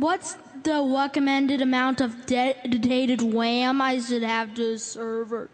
What's the recommended amount of Dedotated Wam I should have to a server?